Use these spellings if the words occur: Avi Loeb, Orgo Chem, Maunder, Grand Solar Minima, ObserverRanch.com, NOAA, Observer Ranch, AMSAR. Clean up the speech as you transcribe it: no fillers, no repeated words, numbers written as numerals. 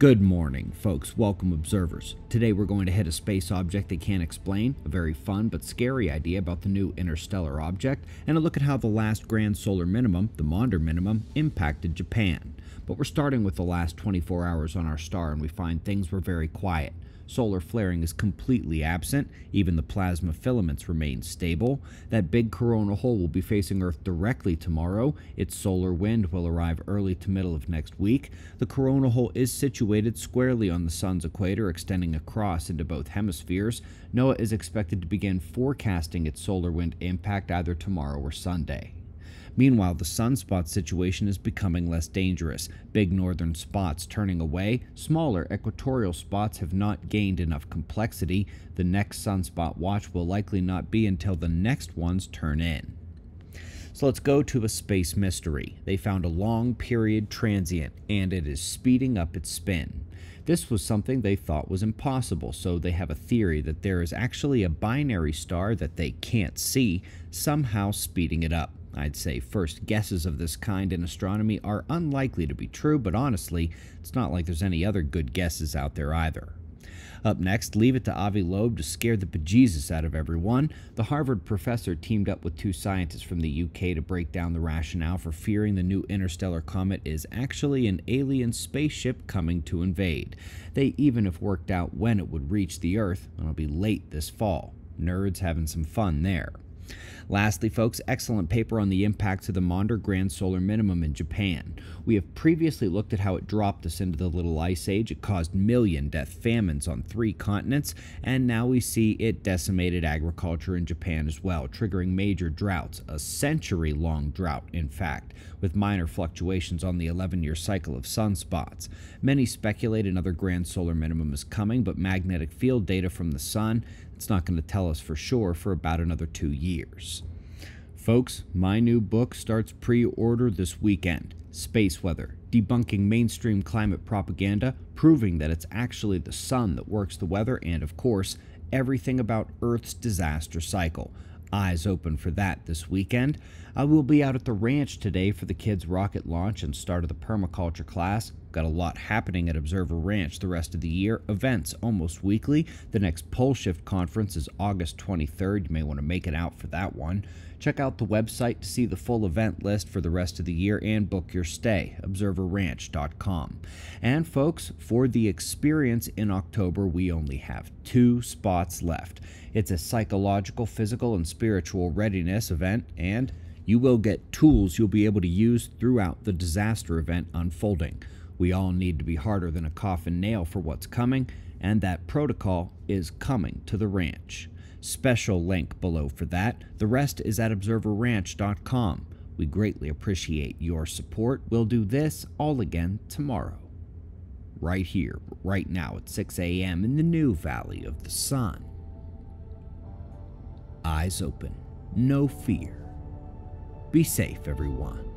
Good morning, folks. Welcome, observers. Today we're going to hit a space object they can't explain, a very fun but scary idea about the new interstellar object, and a look at how the last grand solar minimum, the Maunder minimum, impacted Japan. But we're starting with the last 24 hours on our star, and we find things were very quiet. Solar flaring is completely absent. Even the plasma filaments remain stable. That big corona hole will be facing Earth directly tomorrow. Its solar wind will arrive early to middle of next week. The corona hole is situated squarely on the sun's equator, extending across into both hemispheres. NOAA is expected to begin forecasting its solar wind impact either tomorrow or Sunday. Meanwhile, the sunspot situation is becoming less dangerous. Big northern spots turning away, smaller equatorial spots have not gained enough complexity. The next sunspot watch will likely not be until the next ones turn in. So let's go to a space mystery. They found a long period transient, and it is speeding up its spin. This was something they thought was impossible, so they have a theory that there is actually a binary star that they can't see, somehow speeding it up. I'd say first guesses of this kind in astronomy are unlikely to be true, but honestly, it's not like there's any other good guesses out there either. Up next, leave it to Avi Loeb to scare the bejesus out of everyone. The Harvard professor teamed up with two scientists from the UK to break down the rationale for fearing the new interstellar comet is actually an alien spaceship coming to invade. They even have worked out when it would reach the Earth, and it'll be late this fall. Nerds having some fun there. Lastly, folks, excellent paper on the impacts of the Maunder Grand Solar Minimum in Japan. We have previously looked at how it dropped us into the Little Ice Age. It caused million-death famines on 3 continents, and now we see it decimated agriculture in Japan as well, triggering major droughts, a century-long drought, in fact, with minor fluctuations on the 11-year cycle of sunspots. Many speculate another Grand Solar Minimum is coming, but magnetic field data from the sun, it's not going to tell us for sure for about another 2 years. Folks, my new book starts pre-order this weekend. Space Weather, Debunking Mainstream Climate Propaganda, Proving That It's Actually the Sun That Works the Weather, and of course, Everything About Earth's Disaster Cycle. Eyes open for that this weekend. I will be out at the ranch today for the kids' rocket launch and start of the permaculture class. Got a lot happening at Observer Ranch the rest of the year. Events almost weekly. The next Pole Shift conference is August 23rd. You may want to make it out for that one. Check out the website to see the full event list for the rest of the year and book your stay, ObserverRanch.com. And folks, for the experience in October, we only have 2 spots left. It's a psychological, physical, and spiritual readiness event, and you will get tools you'll be able to use throughout the disaster event unfolding. We all need to be harder than a coffin nail for what's coming, and that protocol is coming to the ranch. Special link below for that. The rest is at ObserverRanch.com. We greatly appreciate your support. We'll do this all again tomorrow, right here, right now at 6 a.m. in the new Valley of the Sun. Eyes open, no fear. Be safe, everyone.